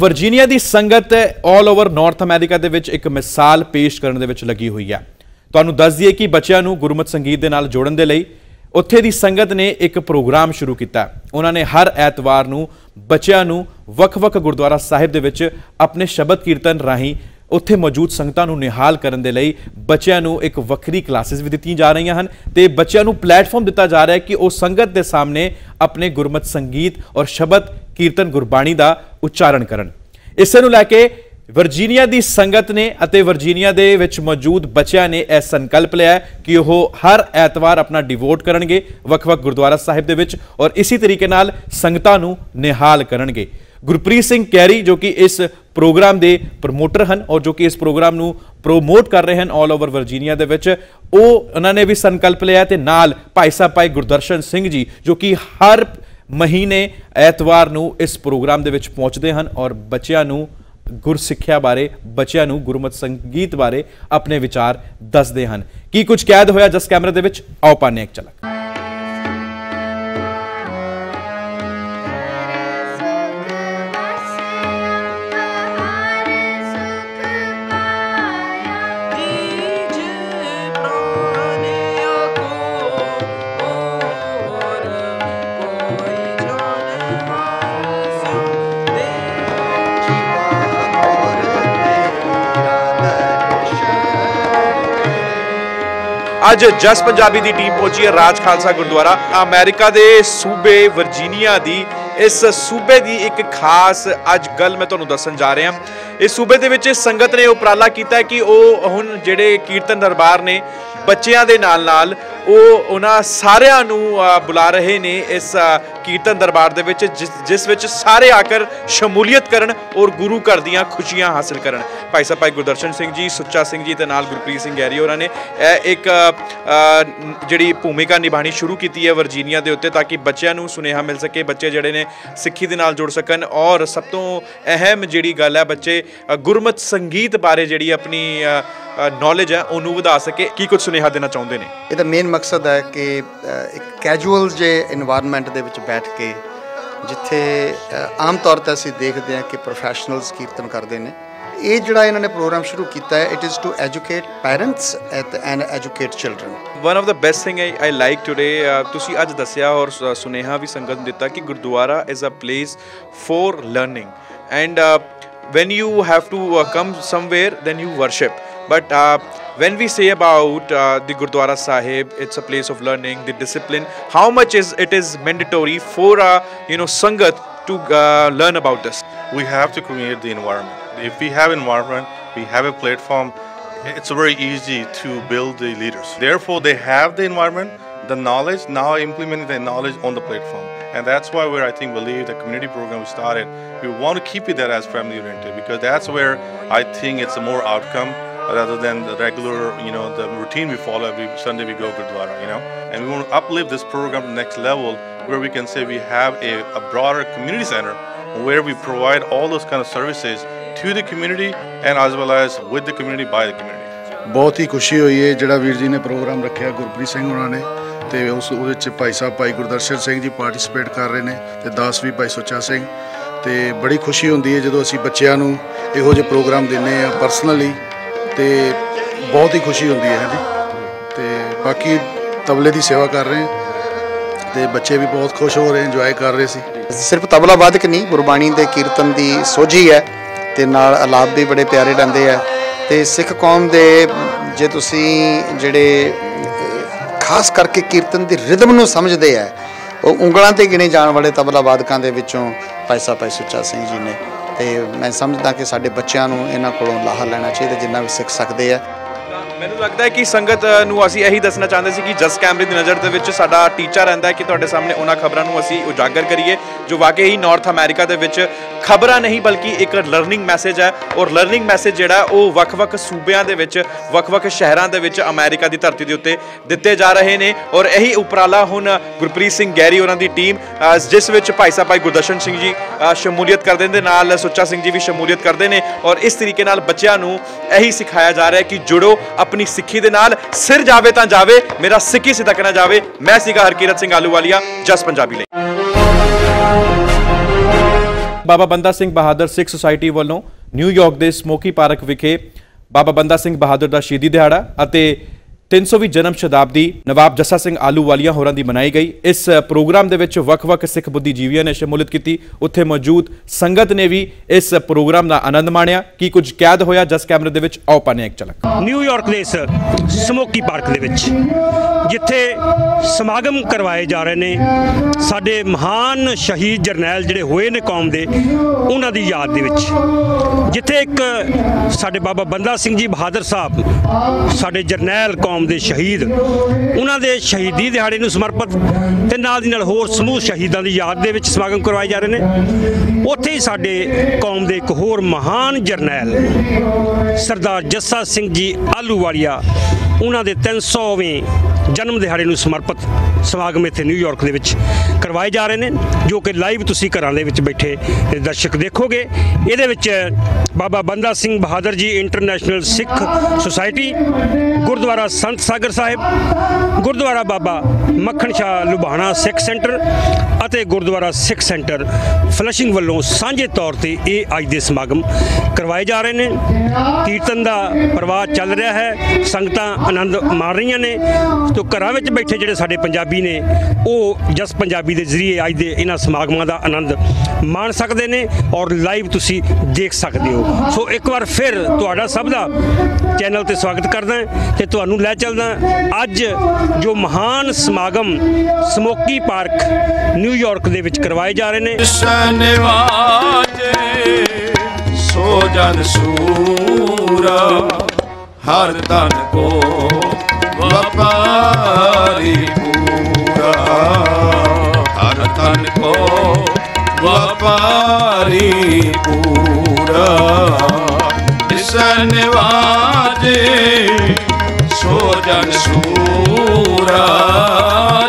Virginia की संगत all over North America दे विच एक मिसाल पेश करने दे विच लगी हुई है। तुहानू दस दईए कि बच्चों को गुरमत संगीत दे नाल जोड़न दे लई उत्थे दी संगत ने एक प्रोग्राम शुरू किया। उन्होंने हर ऐतवार नू बच्चों नू वख-वख गुरुद्वारा साहिब दे विच अपने शब्द कीर्तन राही उत्थे मौजूद संगतां नू निहाल करन दे लई बच्चों नू एक वक्री क्लासेस भी दित्ती जा रही हैं ते बच्चों नू प्लेटफॉर्म दिता जा रहा है कि वो संगत के सामने अपने गुरमत संगीत और शब्द कीर्तन गुरबाणी का उच्चारण करन। इसे नू लैके वर्जीनिया की संगत ने अते वर्जीनिया दे विच मौजूद बच्चों ने यह संकल्प लिया कि वह हर ऐतवार अपना डिवोट करनगे वख-वख गुरुद्वारा साहिब दे विच और इसी तरीके नाल संगतां नू निहाल करनगे। गुरप्रीत सिंह गैरी जो कि इस प्रोग्राम के प्रमोटर हैं और जो कि इस प्रोग्राम नू प्रमोट कर रहे हैं ऑल ओवर वर्जीनिया दे विच वो उन्होंने भी संकल्प लिया ते नाल भाई साहब भाई गुरदर्शन सिंह जी जो कि हर महीने ऐतवार नू इस प्रोग्राम दे विच पहुंचते हैं और बच्चों नू गुरसिक्ख्या बारे बच्चों नू गुरमत संगीत बारे अपने विचार दसदे हैं। की कुछ कैद होया जस कैमरे दे विच आओ पाने एक झलक। आज जस पंजाबी की टीम पहुंची है राज खालसा गुरुद्वारा अमेरिका के सूबे वर्जीनिया की। इस सूबे की एक खास अज गल मैं तुहानू दसन जा रहा हूँ। इस सूबे दे विच संगत ने उपराला किया कि वह हुण जिहड़े कीर्तन दरबार ने बच्चों के नाल उन्हां सारियां नू बुला रहे ने इस कीर्तन दरबार दे विच जिस विच सारे आकर शमूलीयत करन और गुरु घर दियां खुशियां हासिल करन। भाई साहब भाई गुरदर्शन सिंह जी सुच्चा सिंह जी ते नाल गुरप्रीत सिंह गैरी होरां ने एक जिहड़ी भूमिका निभानी शुरू की है वर्जीनिया के उत्ते ताकि बच्चों नू सुनेहा मिल सके, बच्चे जिहड़े ने सिक्खी दे नाल जुड़ सकन और सब तो अहम जिहड़ी गल है बच्चे गुरमत संगीत बारे जिहड़ी अपनी नॉलेज है उन्होंने वधा सके। की कुछ सुनेहा देना चाहते हैं? ये तो मेन मकसद है कि एक कैजुअल जे इनवायरमेंट दे विच बैठ के जिथे आम तौर पर असीं देखते हैं कि प्रोफैशनल्स कीर्तन करते हैं। ये जिहड़ा इन्होंने प्रोग्राम शुरू किया है it is to educate parents and educate children. One of the best thing I like today तुसीं अज दस्या और सुनेहा भी संगत दिता कि gurdwara is a place for learning and when you have to come somewhere then you worship, but when we say about the Gurdwara Sahib it's a place of learning, the discipline, how much is it is mandatory for sangat to learn about this? We have to create the environment. If we have environment, we have a platform, it's very easy to build the leaders. Therefore they have the environment, the knowledge, now implementing the knowledge on the platform. And that's why where I think believe the community program started, we want to keep it there as family oriented because that's where I think it's a more outcome rather than the regular, the routine we follow every Sunday we go Gurdwara, And we want to uplift this program to the next level where we can say we have a broader community center where we provide all those kind of services to the community and as well as with the community by the community. बहुत ही खुशी हुई है जिहड़ा वीर जी ने programme रखा गुरप्रीत सिंह उन्होंने तो उस भाई साहब भाई गुरदर्शन सिंह जी पार्टिसिपेट कर रहे हैं तो दास भी भाई सुच्चा सिंह तो बड़ी खुशी होंदी है जो असी बच्चों नूं इहो जिहे प्रोग्राम दिंदे आ परसनली तो बहुत ही खुशी होंदी है जी। तो बाकी तबले की सेवा कर रहे हैं तो बच्चे भी बहुत खुश हो रहे हैं इंजॉय कर रहे सी। सिर्फ तबला वादक नहीं गुरबाणी के कीर्तन की सोझी है तो नाल आलाप भी बड़े प्यारे लांदे आ तो सिख कौम के जे तुसी जिहड़े खास करके कीर्तन की रिदम नूं समझते हैं वह उंगलों ते गिने जाने वाले तबला वादकों के विचों भाई साहब भाई सुच्चा सिंह जी ने तो मैं समझदा कि साडे बच्चों नूं इन्हां कोलों लाहा लेना चाहिए जिन्ना भी सीख सकते हैं। मैनूं लगता है कि संगत नूं असीं यही दसना चाहते सी कि जस कैमरे की नज़र दे विच साडा टीचा रहिंदा है कि तुहाडे सामने उन्हां खबरां नूं असीं उजागर करिए जो वाकई ही नॉर्थ अमेरिका दे विच खबरां नहीं बल्कि एक लर्निंग मैसेज है और लर्निंग मैसेज जिहड़ा वह वख-वख सूबियां दे विच वख-वख शहरां दे विच अमेरिका की धरती के उत्ते दिते जा रहे ने और यही उपराला हुण गुरप्रीत सिंह गैरी उन्हां दी टीम जिस विच भाई साहब भाई गुरदर्शन सिंह जी शमूलीयत करदे ने नाल सुच्चा सिंह जी भी शमूलीयत करदे ने और इस तरीके नाल बच्चों नूं यही सिखाया जा रहा है कि जुड़ो अपनी सिक्खी दे नाल सिर जावे तां जावे मेरा सिक्खी सिदक ना जावे। मैं सीगा हरकीरत सिंह आलूवालिया जस पंजाबी ले। ਬਾਬਾ ਬੰਦਾ ਸਿੰਘ ਬਹਾਦਰ ਸਿੱਖ ਸੁਸਾਇਟੀ ਵੱਲੋਂ ਨਿਊਯਾਰਕ ਦੇ ਸਮੋਕੀ ਪਾਰਕ ਵਿਖੇ ਬਾਬਾ ਬੰਦਾ ਸਿੰਘ ਬਹਾਦਰ ਦਾ ਸ਼ਹੀਦੀ ਦਿਹਾੜਾ ਅਤੇ 320ਵੀਂ ਜਨਮ ਸ਼ਤਾਬਦੀ ਨਵਾਬ ਜੱਸਾ ਸਿੰਘ ਆਲੂਵਾਲੀਆ ਹੋਰਾਂ ਦੀ ਮਨਾਈ ਗਈ। ਇਸ ਪ੍ਰੋਗਰਾਮ ਦੇ ਵਿੱਚ ਵੱਖ-ਵੱਖ ਸਿੱਖ ਬੁੱਧੀਜੀਵੀਆਂ ਨੇ ਸ਼ਮੂਲੀਅਤ ਕੀਤੀ। ਉੱਥੇ ਮੌਜੂਦ ਸੰਗਤ ਨੇ ਵੀ ਇਸ ਪ੍ਰੋਗਰਾਮ ਦਾ ਆਨੰਦ ਮਾਣਿਆ। ਕੀ ਕੁਝ ਕੈਦ ਹੋਇਆ ਜਸ ਕੈਮਰੇ ਦੇ ਵਿੱਚ ਆਓ ਪਾਣੇ ਇੱਕ ਝਲਕ। ਨਿਊਯਾਰਕ ਦੇ ਇਸ ਸਮੋਕੀ ਪਾਰਕ ਦੇ ਵਿੱਚ ਜਿੱਥੇ ਸਮਾਗਮ ਕਰਵਾਏ ਜਾ ਰਹੇ ਨੇ ਸਾਡੇ ਮਹਾਨ ਸ਼ਹੀਦ ਜਰਨੈਲ ਜਿਹੜੇ ਹੋਏ ਨੇ ਕੌਮ ਦੇ, ਉਹਨਾਂ ਦੀ ਯਾਦ ਦੇ ਵਿੱਚ, ਜਿੱਥੇ ਇੱਕ ਸਾਡੇ ਬਾਬਾ ਬੰਦਾ ਸਿੰਘ ਜੀ ਬਹਾਦਰ ਸਾਹਿਬ ਸਾਡੇ ਜਰਨੈਲ ਕੌਮ ਦੇ ਸ਼ਹੀਦ, ਉਹਨਾਂ ਦੇ ਸ਼ਹੀਦੀ ਦਿਹਾੜੇ ਨੂੰ ਸਮਰਪਿਤ ਤੇ ਨਾਲ ਦੀ ਨਾਲ ਹੋਰ ਸਮੂਹ ਸ਼ਹੀਦਾਂ ਦੀ ਯਾਦ ਦੇ ਵਿੱਚ ਸਮਾਗਮ ਕਰਵਾਏ ਜਾ ਰਹੇ ਨੇ। ਉੱਥੇ ਹੀ ਸਾਡੇ ਕੌਮ ਦੇ ਇੱਕ ਹੋਰ ਮਹਾਨ ਜਰਨੈਲ ਸਰਦਾਰ ਜੱਸਾ ਸਿੰਘ ਜੀ ਆਲੂਵਾਲੀਆ, ਉਹਨਾਂ ਦੇ 300ਵੇਂ ਜਨਮ ਦਿਹਾੜੇ ਨੂੰ ਸਮਰਪਿਤ ਸਮਾਗਮ ਇੱਥੇ ਨਿਊਯਾਰਕ ਦੇ ਵਿੱਚ ਕਰਵਾਏ ਜਾ ਰਹੇ ਨੇ, ਜੋ ਕਿ ਲਾਈਵ ਤੁਸੀਂ ਘਰਾਂ ਦੇ ਵਿੱਚ ਬੈਠੇ ਦਰਸ਼ਕ ਦੇਖੋਗੇ। ਇਹਦੇ ਵਿੱਚ ਬਾਬਾ ਬੰਦਾ ਸਿੰਘ ਬਹਾਦਰ ਜੀ ਇੰਟਰਨੈਸ਼ਨਲ ਸਿੱਖ ਸੁਸਾਇਟੀ, ਗੁਰਦੁਆਰਾ ਸੰਤ ਸਾਗਰ ਸਾਹਿਬ, ਗੁਰਦੁਆਰਾ ਬਾਬਾ ਮੱਖਣ ਸ਼ਾਹ ਲੁਭਾਣਾ ਸਿੱਖ ਸੈਂਟਰ ਅਤੇ ਗੁਰਦੁਆਰਾ ਸਿੱਖ ਸੈਂਟਰ ਫਲਸ਼ਿੰਗ ਵੱਲੋਂ ਸਾਂਝੇ ਤੌਰ ਤੇ ਇਹ ਅੱਜ ਦੇ ਸਮਾਗਮ ਕਰਵਾਏ ਜਾ ਰਹੇ ਨੇ। ਕੀਰਤਨ ਦਾ ਪ੍ਰਵਾਹ ਚੱਲ ਰਿਹਾ ਹੈ, ਸੰਗਤਾਂ ਆਨੰਦ ਮਾਣ ਰਹੀਆਂ ਨੇ। ਤੋ ਘਰਾਂ ਵਿੱਚ ਬੈਠੇ ਜਿਹੜੇ ਸਾਡੇ ਪੰਜਾਬੀ ਨੇ ਉਹ ਜਸ ਪੰਜਾਬੀ ਦੇ ਜ਼ਰੀਏ ਅੱਜ ਦੇ ਇਹਨਾਂ ਸਮਾਗਮਾਂ ਦਾ ਆਨੰਦ ਮਾਣ ਸਕਦੇ ਨੇ ਔਰ ਲਾਈਵ ਤੁਸੀਂ ਦੇਖ ਸਕਦੇ ਹੋ। ਸੋ ਇੱਕ ਵਾਰ ਫਿਰ ਤੁਹਾਡਾ ਸਭ ਦਾ ਚੈਨਲ ਤੇ ਸਵਾਗਤ ਕਰਦਾ ਤੇ ਤੁਹਾਨੂੰ ਲੈ ਚੱਲਦਾ ਅੱਜ ਜੋ ਮਹਾਨ ਸਮਾਗਮ ਸਮੋਕੀ ਪਾਰਕ ਨਿਊਯਾਰਕ ਦੇ ਵਿੱਚ ਕਰਵਾਏ ਜਾ ਰਹੇ ਨੇ। ਸੋ ਜਨ ਸੂਰਾ ਹਰ ਤਨ ਕੋ ਵਪਾਰੀ ਪੂਰਾ, ਹਰ ਤਨ ਕੋ ਵਪਾਰੀ ਪੂਰਾ, ਇਸ ਨਿਵਾਜੇ ਸੋ ਜਨ ਸੂਰਾ,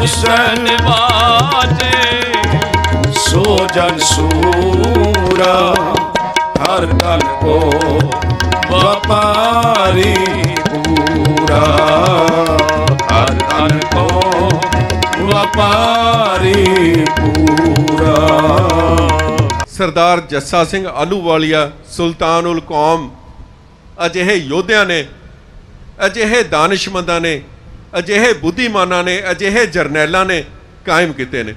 ਜਿਸ ਨਿਵਾਜੇ ਸੋ ਜਨ ਸੂਰਾ, ਹਰ ਤਨ ਕੋ ਵਪਾਰੀ ਪੂਰਾ, ਹਰ ਤਨ ਕੋ ਵਪਾਰੀ ਪੂਰਾ। ਸਰਦਾਰ ਜੱਸਾ ਸਿੰਘ ਆਲੂਵਾਲੀਆ ਸੁਲਤਾਨੁਲ ਕੌਮ ਅਜਿਹੇ ਯੋਧਿਆਂ ਨੇ, ਅਜਿਹੇ ਦਾਨਿਸ਼ਮੰਦਾਂ ਨੇ, ਅਜਿਹੇ ਬੁੱਧੀਮਾਨਾਂ ਨੇ, ਅਜਿਹੇ ਜਰਨੈਲਾਂ ਨੇ ਕਾਇਮ ਕੀਤੇ ਨੇ।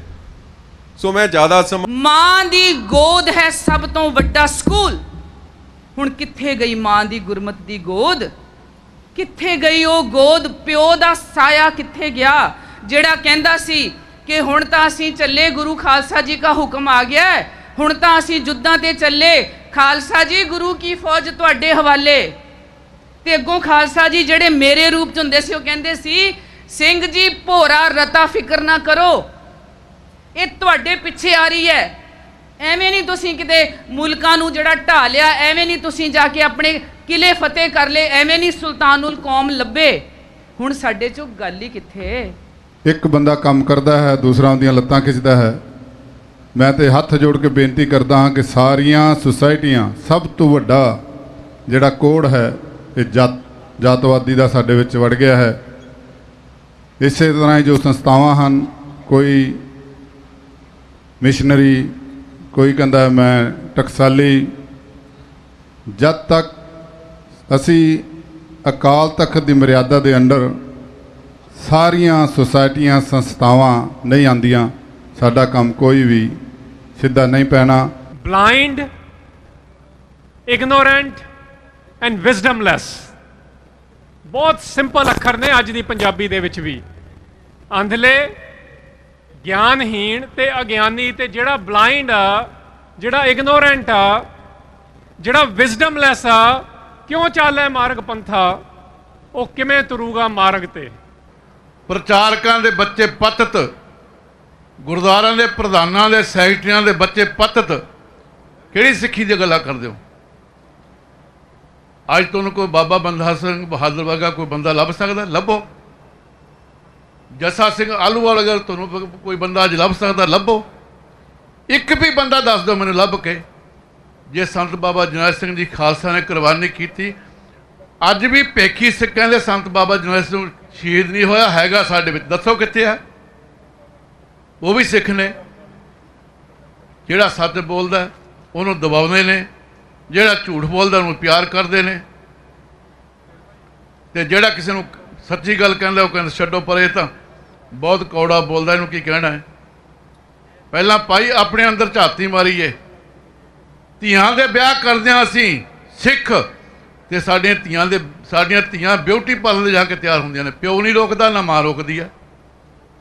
ਸੋ ਮੈਂ ਜ਼ਿਆਦਾ ਮਾਂ ਦੀ ਗੋਦ ਹੈ ਸਭ ਤੋਂ ਵੱਡਾ ਸਕੂਲ। ਹੁਣ ਕਿੱਥੇ ਗਈ ਮਾਂ ਦੀ ਗੁਰਮਤ ਦੀ ਗੋਦ, ਕਿੱਥੇ ਗਈ ਉਹ ਗੋਦ, ਪਿਓ ਦਾ ਸਾਇਆ ਕਿੱਥੇ ਗਿਆ ਜਿਹੜਾ ਕਹਿੰਦਾ ਸੀ ਕਿ ਹੁਣ ਤਾਂ ਅਸੀਂ ਚੱਲੇ, ਗੁਰੂ ਖਾਲਸਾ ਜੀ ਦਾ ਹੁਕਮ ਆ ਗਿਆ, ਹੁਣ ਤਾਂ ਅਸੀਂ ਜੁੱਧਾਂ ਤੇ ਚੱਲੇ, ਖਾਲਸਾ ਜੀ ਗੁਰੂ ਕੀ ਫੌਜ ਤੁਹਾਡੇ ਹਵਾਲੇ। ਤੇ ਅੱਗੋਂ ਖਾਲਸਾ ਜੀ ਜਿਹੜੇ ਮੇਰੇ ਰੂਪ 'ਚ ਹੁੰਦੇ ਸੀ ਉਹ ਕਹਿੰਦੇ ਸੀ, ਸਿੰਘ ਜੀ ਭੋਰਾ ਰਤਾ ਫਿਕਰ ਨਾ ਕਰੋ, ਇਹ ਤੁਹਾਡੇ ਪਿੱਛੇ ਆ ਰਹੀ ਹੈ। ਐਵੇਂ ਨਹੀਂ ਤੁਸੀਂ ਕਿਤੇ ਮੁਲਕਾਂ ਨੂੰ ਜਿਹੜਾ ਢਾ ਲਿਆ, ਐਵੇਂ ਨਹੀਂ ਤੁਸੀਂ ਜਾ ਕੇ ਆਪਣੇ ਕਿਲੇ ਫਤਿਹ ਕਰ ਲਏ, ਐਵੇਂ ਨਹੀਂ ਸੁਲਤਾਨੁਲ ਕੌਮ ਲੱਭੇ। ਹੁਣ ਸਾਡੇ ਚੋਂ ਗੱਲ ਹੀ ਕਿੱਥੇ। ਇੱਕ ਬੰਦਾ ਕੰਮ ਕਰਦਾ ਹੈ, ਦੂਸਰਾ ਉਹਦੀਆਂ ਲੱਤਾਂ ਖਿੱਚਦਾ ਹੈ। ਮੈਂ ਤੇ ਹੱਥ ਜੋੜ ਕੇ ਬੇਨਤੀ ਕਰਦਾ ਹਾਂ ਕਿ ਸਾਰੀਆਂ ਸੁਸਾਇਟੀਆਂ, ਸਭ ਤੋਂ ਵੱਡਾ ਜਿਹੜਾ ਕੋੜ ਹੈ ਇਹ ਜਾਤਵਾਦੀ ਦਾ ਸਾਡੇ ਵਿੱਚ ਵੜ ਗਿਆ ਹੈ। ਇਸੇ ਤਰ੍ਹਾਂ ਹੀ ਜੋ ਸੰਸਥਾਵਾਂ ਹਨ, ਕੋਈ ਮਿਸ਼ਨਰੀ, ਕੋਈ ਕਹਿੰਦਾ ਮੈਂ ਟਕਸਾਲੀ, ਜਦ ਤੱਕ ਅਸੀਂ ਅਕਾਲ ਤਖਤ ਦੀ ਮਰਿਆਦਾ ਦੇ ਅੰਡਰ ਸਾਰੀਆਂ ਸੁਸਾਇਟੀਆਂ, ਸੰਸਥਾਵਾਂ ਨਹੀਂ ਆਉਂਦੀਆਂ, ਸਾਡਾ ਕੰਮ ਕੋਈ ਵੀ ਸਿੱਧਾ ਨਹੀਂ ਪੈਣਾ। ਬਲਾਈਂਡ, ਇਗਨੋਰੈਂਟ ਐਂਡ ਵਿਜ਼ਡਮਲੈਸ, ਬਹੁਤ ਸਿੰਪਲ ਅੱਖਰ ਨੇ ਅੱਜ ਦੀ ਪੰਜਾਬੀ ਦੇ ਵਿੱਚ ਵੀ। ਅੰਧਲੇ, ਗਿਆਨਹੀਣ ਤੇ ਅਗਿਆਨੀ, ਤੇ ਜਿਹੜਾ ਬਲਾਈਂਡ ਆ, ਜਿਹੜਾ ਇਗਨੋਰੈਂਟ ਆ, ਜਿਹੜਾ ਵਿਜ਼ਡਮਲੈਸ ਆ, ਕਿਉਂ ਚੱਲੇ ਮਾਰਗ ਪੰਥਾ, ਉਹ ਕਿਵੇਂ ਤੁਰੂਗਾ ਮਾਰਗ ਤੇ। ਪ੍ਰਚਾਰਕਾਂ ਦੇ ਬੱਚੇ ਪਤਤ, ਗੁਰਦੁਆਰਿਆਂ ਦੇ ਪ੍ਰਧਾਨਾਂ ਦੇ ਸੈਕਟਰੀਆਂ ਦੇ ਬੱਚੇ ਪਤਤ, ਕਿਹੜੀ ਸਿੱਖੀ ਦੀ ਗੱਲਾਂ ਕਰਦੇ ਹੋ? ਅੱਜ ਤੁਹਾਨੂੰ ਕੋਈ ਬਾਬਾ ਬੰਦਾ ਸਿੰਘ ਬਹਾਦਰ ਵਰਗਾ ਕੋਈ ਬੰਦਾ ਲੱਭ ਸਕਦਾ? ਲੱਭੋ। ਜੱਸਾ ਸਿੰਘ ਆਲੂਵਾਲੀਆ ਤੁਹਾਨੂੰ ਕੋਈ ਬੰਦਾ ਅੱਜ ਲੱਭ ਸਕਦਾ? ਲੱਭੋ। ਇੱਕ ਵੀ ਬੰਦਾ ਦੱਸ ਦਿਓ ਮੈਨੂੰ ਲੱਭ ਕੇ, ਜੇ ਸੰਤ ਬਾਬਾ ਜਰਨੈਲ ਸਿੰਘ ਜੀ ਖਾਲਸਾ ਨੇ ਕੁਰਬਾਨੀ ਕੀਤੀ। ਅੱਜ ਵੀ ਪੇਖੀ ਸਿੱਖਾਂ ਦੇ ਸੰਤ ਬਾਬਾ ਜਰਨੈਲ ਸਿੰਘ ਸ਼ਹੀਦ ਨਹੀਂ ਹੋਇਆ ਹੈਗਾ ਸਾਡੇ ਵਿੱਚ, ਦੱਸੋ ਕਿੱਥੇ ਹੈ? ਉਹ ਵੀ ਸਿੱਖ ਨੇ। ਜਿਹੜਾ ਸੱਚ ਬੋਲਦਾ उन्होंने दबाने ने जोड़ा झूठ बोलता उन्होंने प्यार करते हैं तो जोड़ा किसी सच्ची गल कहता वह कहते छड्डो परे तो बहुत कौड़ा बोलता इनू की कहना है। पहला भाई अपने अंदर झाती मारीए धियां दे ब्याह करदे असी सिख तो साडियां धियां ब्यूटी पार्लर जाके तैयार होंदियां ने, प्यो नहीं रोकता ना माँ रोकती है।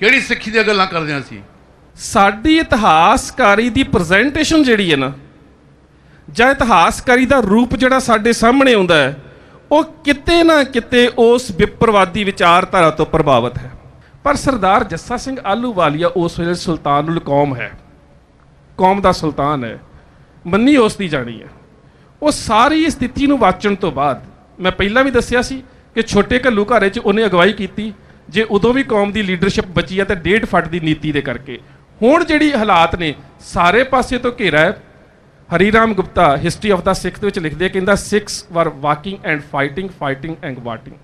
किहड़ी सिक्खी दी गल्लां करदे असी? साडी इतिहासकारी दी प्रजेंटेशन जिहड़ी है ना जां इतिहासकारी दा रूप जिहड़ा साडे सामने आउंदा है वह किते ना किते उस विपरवादी विचारधारा तो प्रभावित है। पर सरदार जस्सा सिंह आलूवालिया उस वेले सुल्तानुल कौम है, कौम का सुल्तान है, मन्नी उसकी जानी है। वो सारी स्थिति को वाचन तो बाद मैं पहला भी दसिया सी कि छोटे घल्लू घारे च उन्हें अगवाई की जे उदों भी कौम की लीडरशिप बची है तो 1.5 फट की नीति के करके हुण जिहड़ी हालात ने सारे पासे तो घेरा है। Hariram Gupta history of the Sikhs विच लिखदे कहंदा Sikhs were walking and fighting fighting and waiting.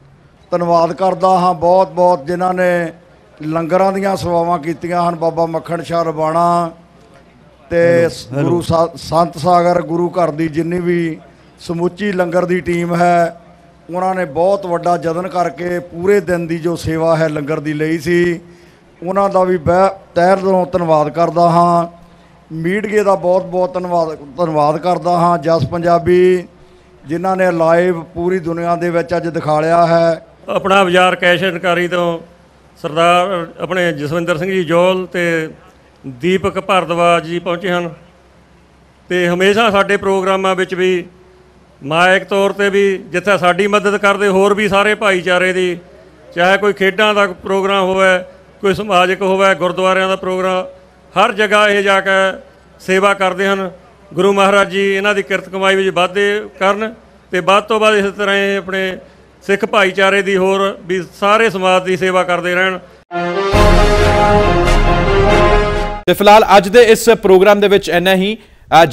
धन्यवाद करता हाँ बहुत बहुत जिन्हां ने ਲੰਗਰਾਂ ਦੀਆਂ ਸੇਵਾਵਾਂ ਕੀਤੀਆਂ ਹਨ। ਬਾਬਾ ਮੱਖਣ ਸ਼ਾਹ ਲੁਬਾਣਾ ਤੇ ਗੁਰੂ ਸੰਤ ਸਾਗਰ ਗੁਰੂ ਘਰ ਦੀ ਜਿੰਨੀ ਵੀ ਸਮੁੱਚੀ ਲੰਗਰ ਦੀ ਟੀਮ ਹੈ ਉਹਨਾਂ ਨੇ ਬਹੁਤ ਵੱਡਾ ਯਤਨ ਕਰਕੇ ਪੂਰੇ ਦਿਨ ਦੀ ਜੋ ਸੇਵਾ ਹੈ ਲੰਗਰ ਦੀ ਲਈ ਸੀ ਉਹਨਾਂ ਦਾ ਵੀ ਤਹਿ ਦਿਲੋਂ ਧੰਨਵਾਦ ਕਰਦਾ ਹਾਂ। ਮੀਡੀਆ ਦਾ ਬਹੁਤ ਬਹੁਤ ਧੰਨਵਾਦ ਕਰਦਾ ਹਾਂ। ਜਸ ਪੰਜਾਬੀ ਜਿਨ੍ਹਾਂ ਨੇ ਲਾਈਵ ਪੂਰੀ ਦੁਨੀਆ ਦੇ ਵਿੱਚ ਅੱਜ ਦਿਖਾ ਲਿਆ ਹੈ। ਆਪਣਾ ਬਾਜ਼ਾਰ ਕੈਸ਼ ਇਨਕਾਰੀ ਤੋਂ सरदार अपने जसविंदर सिंह जी जोल ते दीपक भारद्वाज जी पहुँचे हैं तो हमेशा साडे प्रोग्रामा विच भी मायक तौर पर भी जिथे साडी मदद करते होर भी सारे भाईचारे की चाहे कोई खेडा का प्रोग्राम होवे कोई समाजिक होवे गुरुद्वारियां दा प्रोग्राम हर जगह ये जाके सेवा करते हैं। गुरु महाराज जी इन्हां दी किरत कमाई में वाधे करन ते बाद तो बाद इस तरह अपने सिख भाईचारे की होर भी सारे समाज की सेवा करते रहन। तो फिलहाल अज के इस प्रोग्राम के विच इन्ना ही।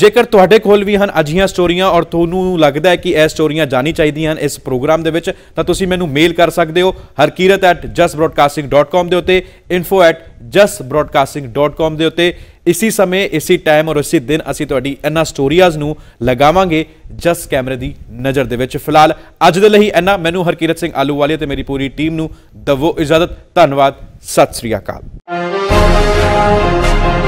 जेकर तुहाडे कोल भी हैं अजिहियां स्टोरियां और तुहानू लगता है कि यह स्टोरियां जानी चाहिए हैं इस प्रोग्राम के विच तां तुसीं मैनू मेल कर सकते हो harkiret@justbroadcasting.com के उत्ते info@justbroadcasting.com के उत्ते। इसी समय इसी टाइम और इसी दिन असीं तुहाडी इन्हां स्टोरीज़ नू लगावांगे जस कैमरे की नज़र दे विच। फिलहाल अज दे लई इन्ना। मैनू हरकीरत सिंह आलूवालिया ते मेरी पूरी टीम नू दवो इजाजत। धन्नवाद। सत श्री अकाल।